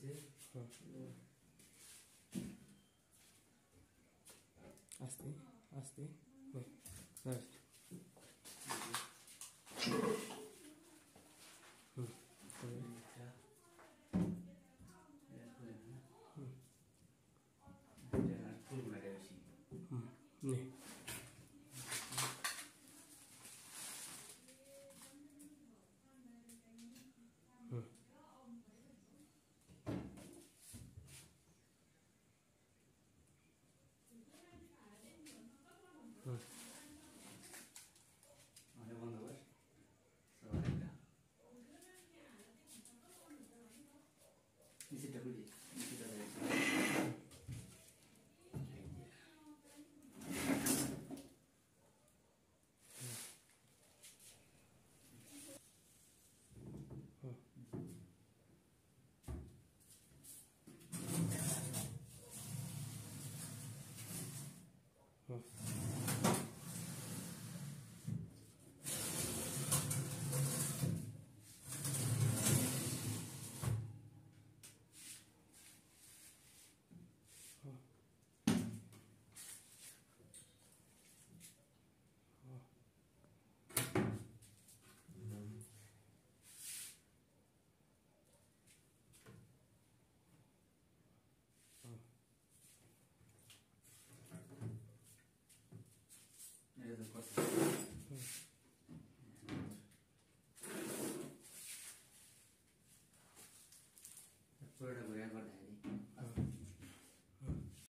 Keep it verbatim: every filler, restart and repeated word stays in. see? Huh. Yeah. Asti, Asti. Wait, no. Hmm. Yeah. Yeah. Is it W?